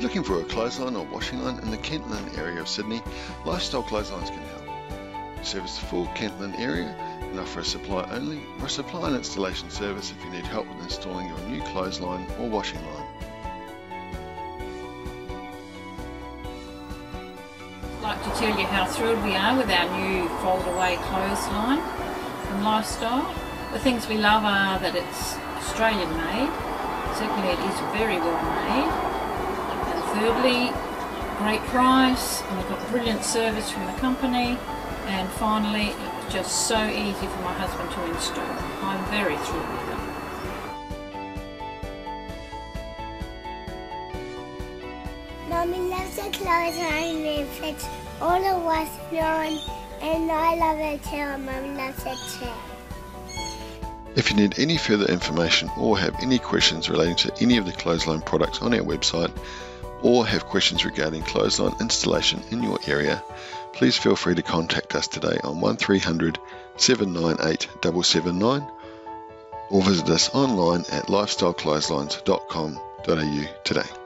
Looking for a clothesline or washing line in the Kentlyn area of Sydney? Lifestyle Clotheslines can help. We service the full Kentlyn area and offer a supply only or a supply and installation service if you need help with installing your new clothesline or washing line. I'd like to tell you how thrilled we are with our new fold away clothesline from Lifestyle. The things we love are that it's Australian made, certainly it is very well made, and thirdly, great price, and we've got brilliant service from the company, and finally it was just so easy for my husband to install. I'm very thrilled with them. Mummy loves the clothesline and fits all the washing on, and I love it too, and Mum loves it too. If you need any further information or have any questions relating to any of the clothesline products on our website, or have questions regarding clothesline installation in your area, please feel free to contact us today on 1300 798 779 or visit us online at lifestyleclotheslines.com.au today.